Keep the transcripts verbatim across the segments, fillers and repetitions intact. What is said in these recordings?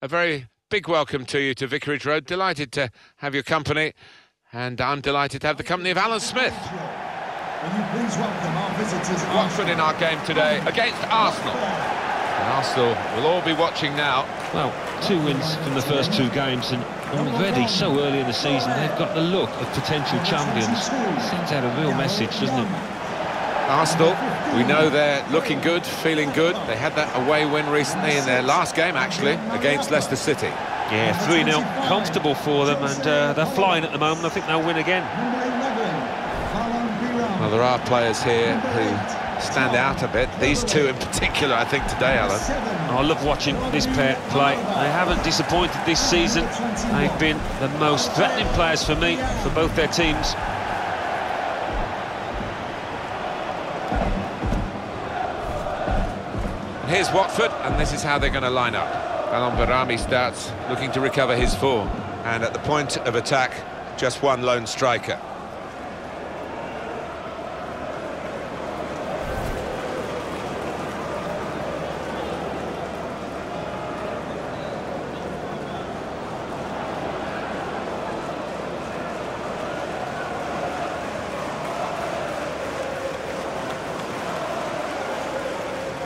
A very big welcome to you to Vicarage Road. Delighted to have your company, and I'm delighted to have the company of Alan Smith. Will you please welcome our visitors? Watford in our game today against Arsenal. And Arsenal will all be watching now. Well, two wins from the first two games, and already so early in the season they've got the look of potential champions. Sends out a real message, doesn't it? Arsenal, we know they're looking good, feeling good. They had that away win recently in their last game, actually, against Leicester City. Yeah, three nil, comfortable for them, and uh, they're flying at the moment. I think they'll win again. Well, there are players here who stand out a bit. These two in particular, I think, today, Alan. I love watching this pair play. They haven't disappointed this season. They've been the most threatening players for me, for both their teams. Here's Watford, and this is how they're going to line up. Valon Behrami starts, looking to recover his form. And at the point of attack, just one lone striker.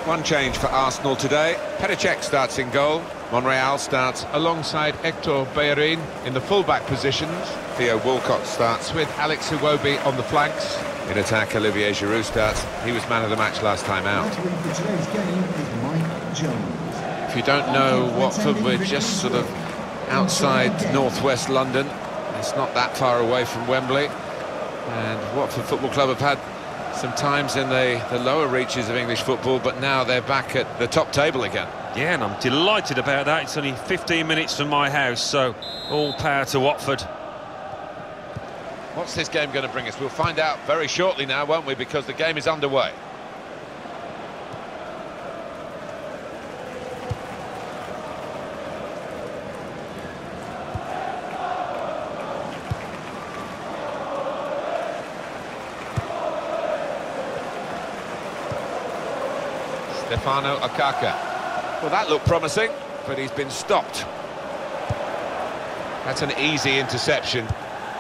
One change for Arsenal today. Petricek starts in goal. Monreal starts alongside Hector Beirin in the full-back positions. Theo Walcott starts with Alex Huobi on the flanks. In attack, Olivier Giroud starts. He was man of the match last time out. If you don't know Watford, we're just sort of outside northwest London. It's not that far away from Wembley. And Watford Football Club have had sometimes in the, the lower reaches of English football, but now they're back at the top table again. Yeah, and I'm delighted about that. It's only fifteen minutes from my house, so all power to Watford. What's this game going to bring us? We'll find out very shortly now, won't we, because the game is underway. Stefano Okaka. Well, that looked promising, but he's been stopped. That's an easy interception.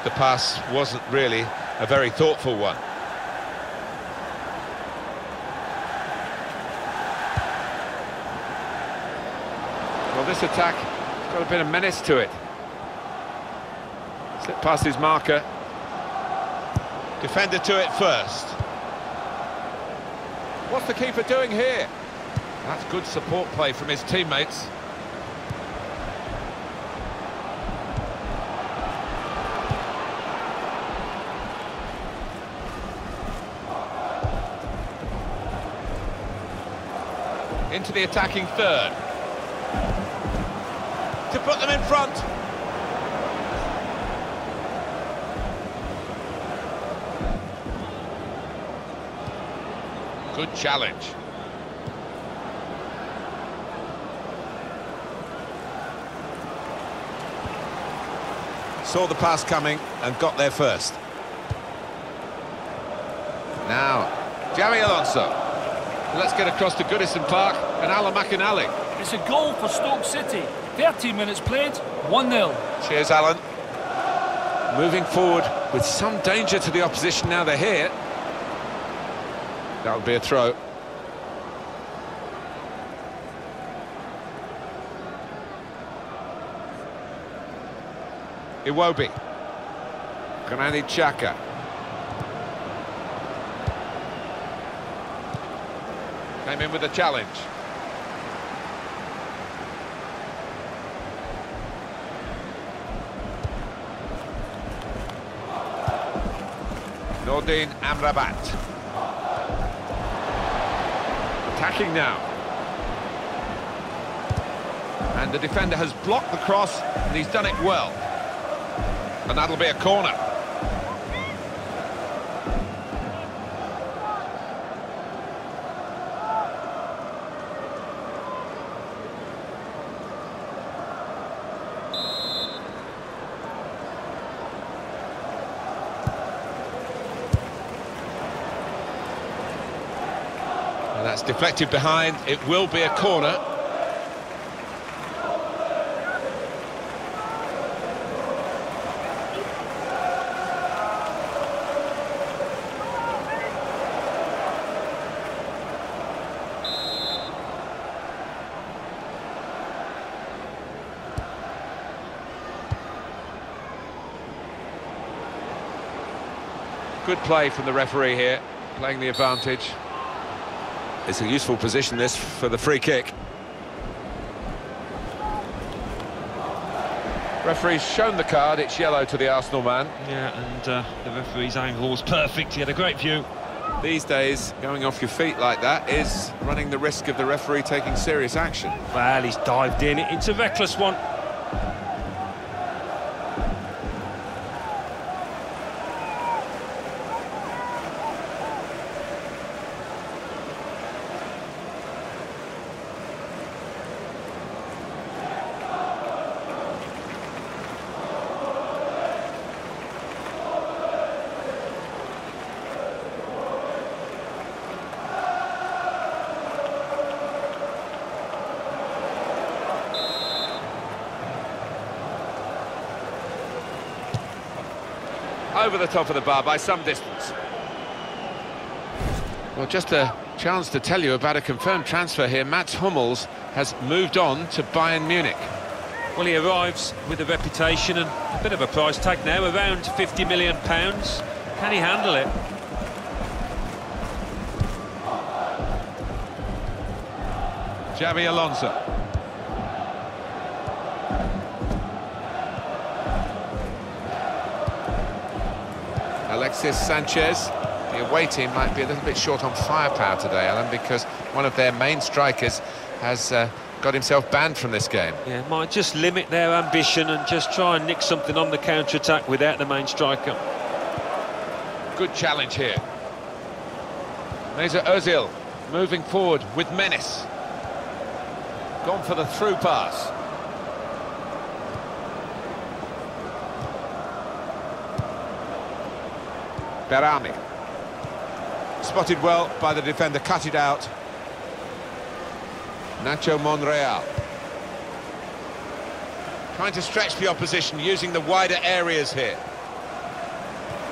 The pass wasn't really a very thoughtful one. Well, this attack has got a bit of menace to it. Slip past his marker. Defender to it first. What's the keeper doing here? That's good support play from his teammates. Into the attacking third. To put them in front. Good challenge. Saw the pass coming and got there first. Now, Xabi Alonso. Let's get across to Goodison Park and Alan McInally. It's a goal for Stoke City. thirteen minutes played, one nil. Cheers, Alan. Moving forward with some danger to the opposition now they're here. That would be a throw. Iwobi. Granit Xhaka. Came in with a challenge. Nordin Amrabat. Attacking now, and the defender has blocked the cross, and he's done it well, and that'll be a corner. Deflected behind, it will be a corner. Good play from the referee here, playing the advantage. It's a useful position, this, for the free kick. Referee's shown the card, it's yellow to the Arsenal man. Yeah, and uh, the referee's angle was perfect, he had a great view. These days, going off your feet like that is running the risk of the referee taking serious action. Well, he's dived in, it's a reckless one. Over the top of the bar by some distance. Well, just a chance to tell you about a confirmed transfer here. Mats Hummels has moved on to Bayern Munich. Well, he arrives with a reputation and a bit of a price tag now, around fifty million pounds. Can he handle it? Xabi Alonso. Alexis Sanchez, the away team might be a little bit short on firepower today, Alan, because one of their main strikers has uh, got himself banned from this game. Yeah, might just limit their ambition and just try and nick something on the counter-attack without the main striker. Good challenge here. Mesut Ozil moving forward with menace. Gone for the through pass. Behrami. Spotted well by the defender, cut it out. Nacho Monreal. Trying to stretch the opposition, using the wider areas here.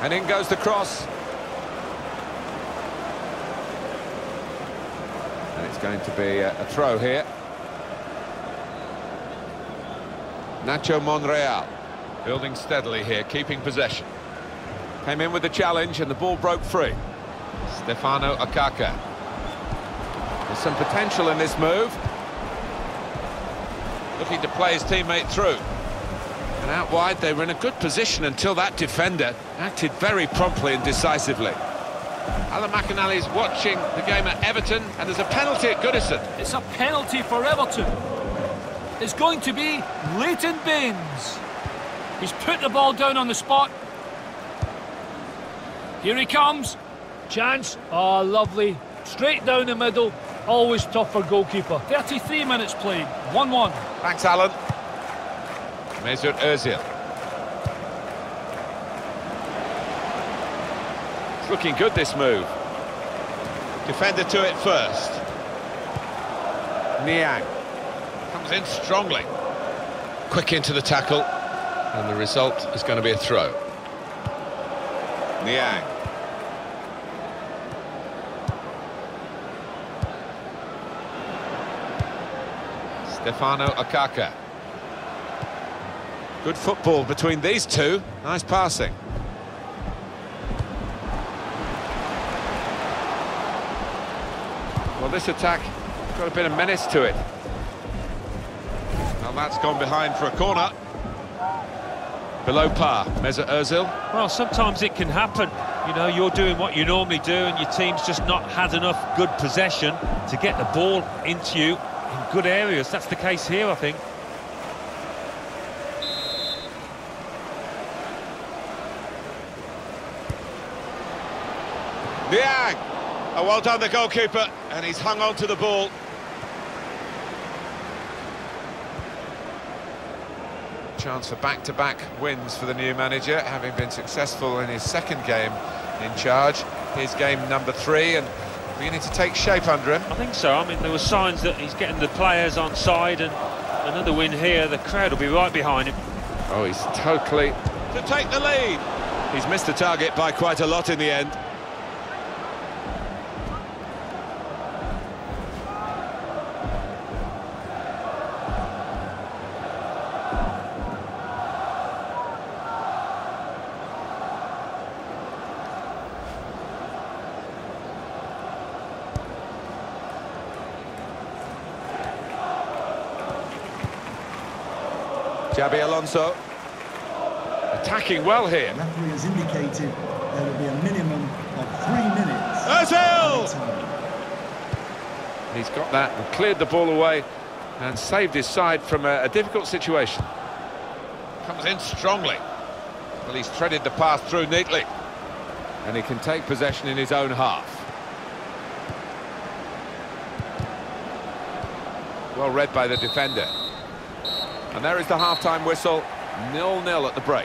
And in goes the cross. And it's going to be a, a throw here. Nacho Monreal. Building steadily here, keeping possession. Came in with the challenge and the ball broke free. Stefano Okaka. There's some potential in this move. Looking to play his teammate through. And out wide, they were in a good position until that defender acted very promptly and decisively. Alan McInally is watching the game at Everton, and there's a penalty at Goodison. It's a penalty for Everton. It's going to be Leighton Baines. He's put the ball down on the spot. Here he comes. Chance. Ah, oh, lovely. Straight down the middle. Always tough for goalkeeper. thirty-three minutes played. one one. Thanks, Alan. Mesut Ozil. It's looking good, this move. Defender to it first. Niang. Comes in strongly. Quick into the tackle. And the result is going to be a throw. Niang. Stefano Okaka. Good football between these two. Nice passing. Well, this attack got a bit of menace to it. Well, that's gone behind for a corner. Below par, Mesut Ozil. Well, sometimes it can happen. You know, you're doing what you normally do and your team's just not had enough good possession to get the ball into you in good areas. That's the case here, I think. Niang! Oh, well done, the goalkeeper, and he's hung on to the ball. Chance for back-to-back wins for the new manager, having been successful in his second game in charge. Here's game number three, and beginning to take shape under him. I think so. I mean, there were signs that he's getting the players on side, and another win here, the crowd will be right behind him. Oh, he's totally... to take the lead! He's missed the target by quite a lot in the end. Xabi Alonso attacking well here. The referee has indicated there will be a minimum of three minutes. Ozil! He's got that and cleared the ball away and saved his side from a, a difficult situation. Comes in strongly. Well, he's threaded the pass through neatly. And he can take possession in his own half. Well read by the defender. And there is the half-time whistle. nil nil at the break.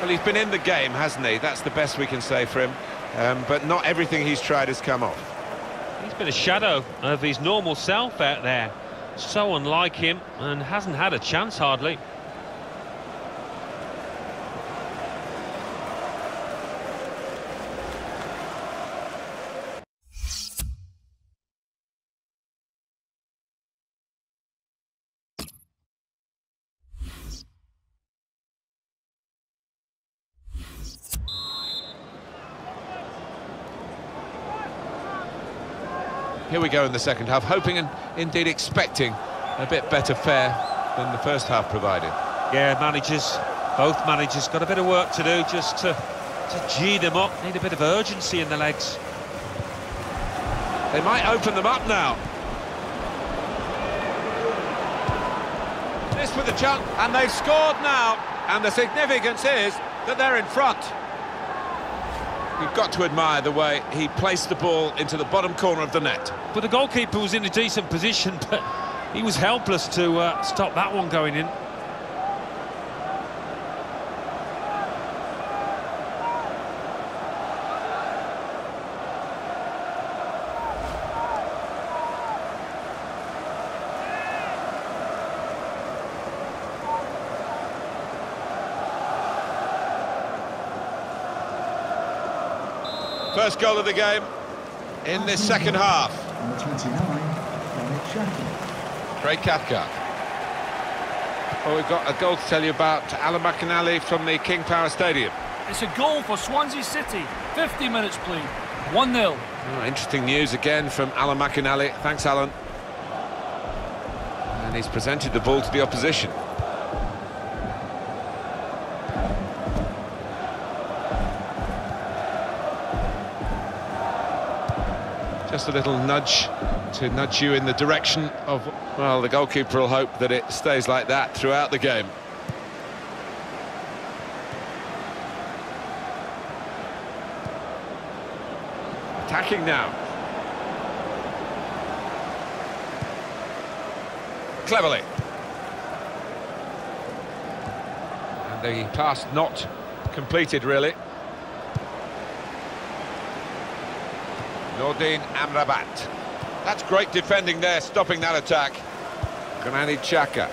Well, he's been in the game, hasn't he? That's the best we can say for him. Um, but not everything he's tried has come off. He's been a shadow of his normal self out there. So unlike him, and hasn't had a chance hardly. Here we go in the second half, hoping and indeed expecting a bit better fare than the first half provided. Yeah, managers, both managers, got a bit of work to do just to, to gee them up. Need a bit of urgency in the legs. They might open them up now. This with a chance, and they've scored now. And the significance is that they're in front. You've got to admire the way he placed the ball into the bottom corner of the net. But the goalkeeper was in a decent position, but he was helpless to uh, stop that one going in. First goal of the game in this second half. Number twenty-nine, Granit Xhaka. Great Katka. Well, we've got a goal to tell you about. Alan McInally from the King Power Stadium. It's a goal for Swansea City. fifty minutes, please. one nil. Oh, interesting news again from Alan McInally. Thanks, Alan. And he's presented the ball to the opposition. Just a little nudge to nudge you in the direction of, well, the goalkeeper will hope that it stays like that throughout the game. Attacking now. Cleverly. And the pass not completed, really. Nordin Amrabat. That's great defending there, stopping that attack. Granit Xhaka.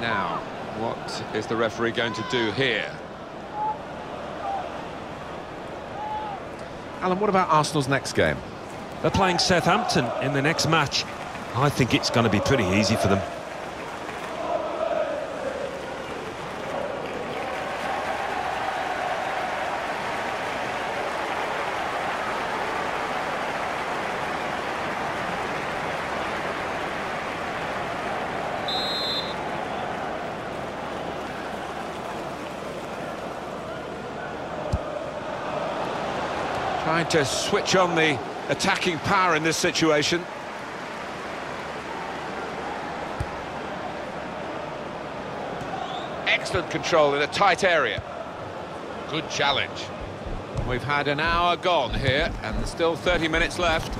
Now, what is the referee going to do here? Alan, what about Arsenal's next game? They're playing Southampton in the next match. I think it's going to be pretty easy for them. Trying to switch on the attacking power in this situation. Excellent control in a tight area. Good challenge. We've had an hour gone here, and there's still thirty minutes left.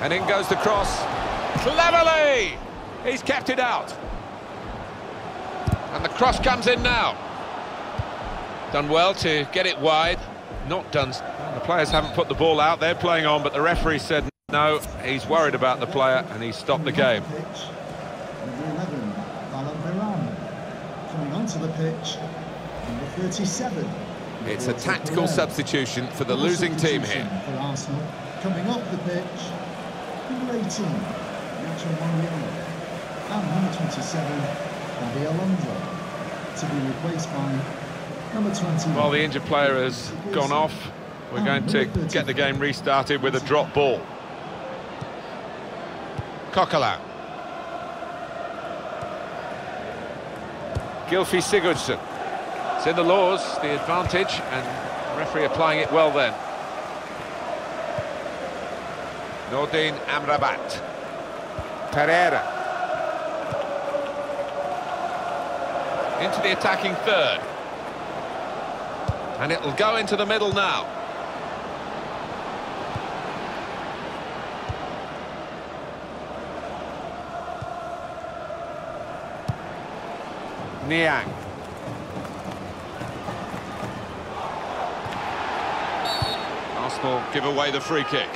And in goes the cross. Cleverly! He's kept it out. And the cross comes in now. Done well to get it wide, not done. The players haven't put the ball out, they're playing on, but the referee said no, he's worried about the player and he stopped the game. Number eleven, Valon Behrami. Coming onto the pitch, number thirty-seven. It's a tactical substitution for the losing team here. For Arsenal, coming off the pitch, number eighteen, Nacho Monreal, and number twenty-seven, Xabi Alonso. to be replaced by number twenty-one. Well, the injured player has gone off. We're going to get the game restarted with a drop ball. Kokala. Gylfi Sigurdsson. It's in the laws, the advantage, and referee applying it well then. Nordin Amrabat. Pereira. Into the attacking third. And it'll go into the middle now. Niang. Arsenal give away the free kick.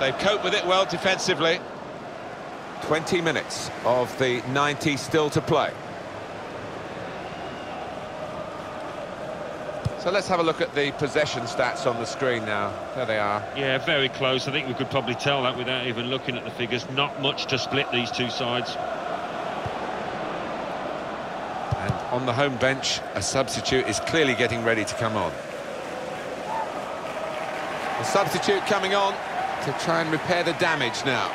They've coped with it well defensively. twenty minutes of the ninety still to play. So let's have a look at the possession stats on the screen now. There they are. Yeah, very close. I think we could probably tell that without even looking at the figures. Not much to split these two sides. And on the home bench, a substitute is clearly getting ready to come on. The substitute coming on to try and repair the damage now.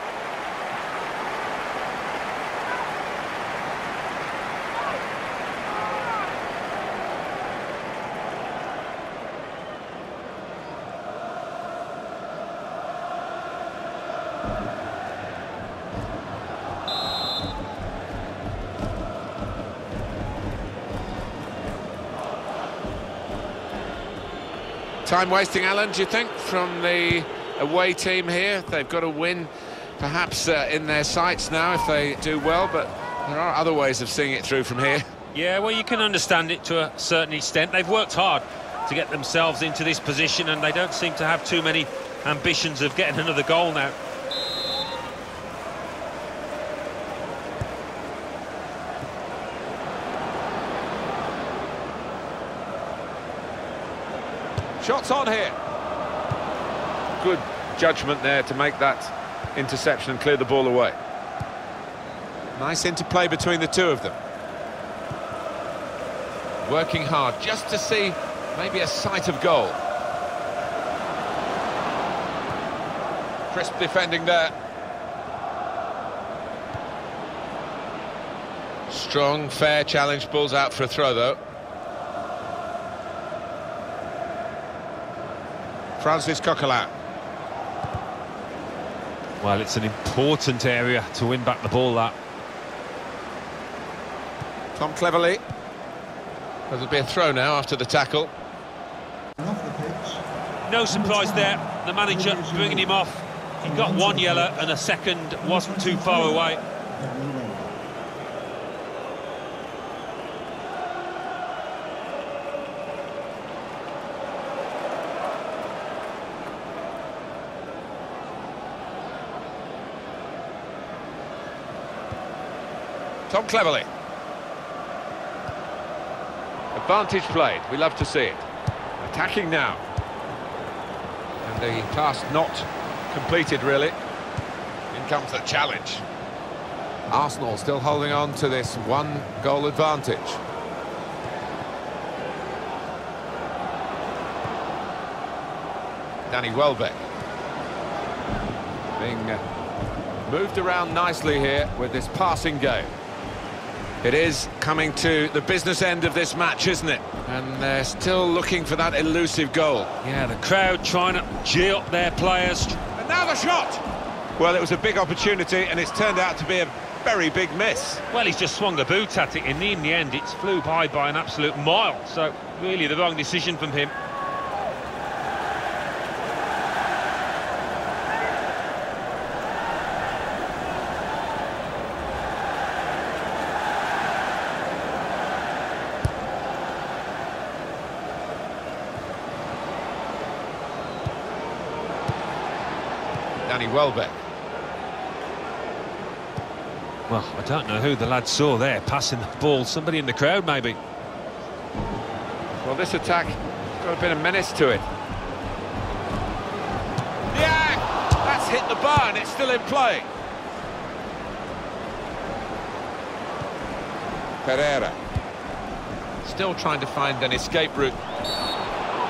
Time wasting, Alan, do you think, from the away team here? They've got a win perhaps uh, in their sights now if they do well, but there are other ways of seeing it through from here. Yeah, well, you can understand it to a certain extent. They've worked hard to get themselves into this position and they don't seem to have too many ambitions of getting another goal now. Shots on here. Good judgment there to make that interception and clear the ball away. Nice interplay between the two of them. Working hard just to see maybe a sight of goal. Crisp defending there. Strong, fair challenge. Ball's out for a throw though. Francis Coquelin. Well, it's an important area to win back the ball, that. Tom Cleverley. That'll be a throw now after the tackle. No surprise there. The manager bringing him off. He got one yellow and a second wasn't too far away. Tom Cleverley. Advantage played. We love to see it. Attacking now. And the pass not completed, really. In comes the challenge. Arsenal still holding on to this one-goal advantage. Danny Welbeck. Being uh, moved around nicely here with this passing game. It is coming to the business end of this match, isn't it? And they're still looking for that elusive goal. Yeah, the crowd trying to gee up their players. And now the shot! Well, it was a big opportunity and it's turned out to be a very big miss. Well, he's just swung the boot at it, and in the end it flew by by an absolute mile, so really the wrong decision from him. Danny Welbeck. Well, I don't know who the lad saw there passing the ball. Somebody in the crowd, maybe. Well, this attack has got a bit of menace to it. Niang! That's hit the bar and it's still in play. Pereira. Still trying to find an escape route.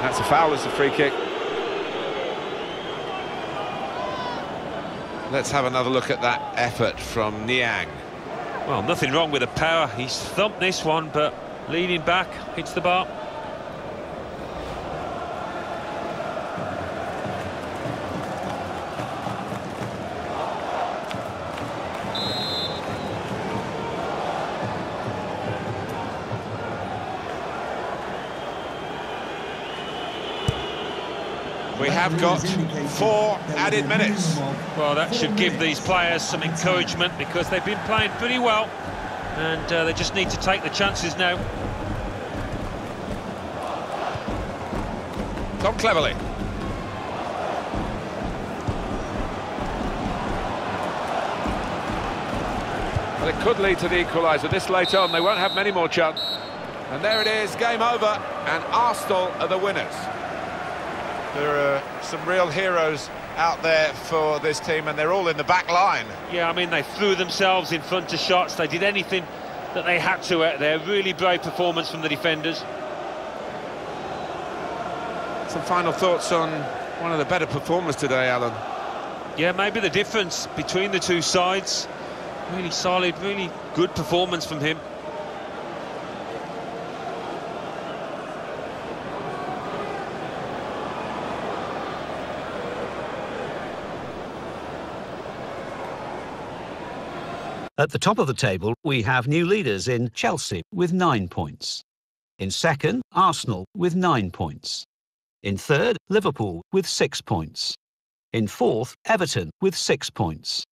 That's a foul, it's a free kick. Let's have another look at that effort from Niang. Well, nothing wrong with the power. He's thumped this one, but leading back, hits the bar. We have got four added minutes. Well, that should give these players some encouragement because they've been playing pretty well and uh, they just need to take the chances now. Tom Cleverley. Well, it could lead to the equaliser. This late on, they won't have many more chances. And there it is, game over, and Arsenal are the winners. There are some real heroes out there for this team, and they're all in the back line. Yeah, I mean, they threw themselves in front of shots. They did anything that they had to out there. Really brave performance from the defenders. Some final thoughts on one of the better performers today, Alan. Yeah, maybe the difference between the two sides. Really solid, really good performance from him. At the top of the table, we have new leaders in Chelsea with nine points. In second, Arsenal with nine points. In third, Liverpool with six points. In fourth, Everton with six points.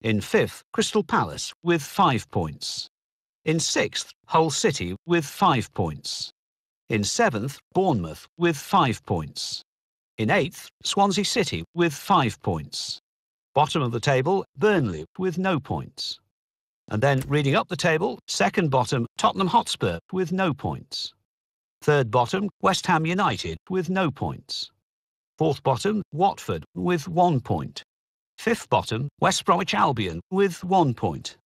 In fifth, Crystal Palace with five points. In sixth, Hull City with five points. In seventh, Bournemouth with five points. In eighth, Swansea City with five points. Bottom of the table, Burnley with no points. And then reading up the table, second bottom, Tottenham Hotspur with no points. Third bottom, West Ham United with no points. Fourth bottom, Watford with one point. Fifth bottom, West Bromwich Albion with one point.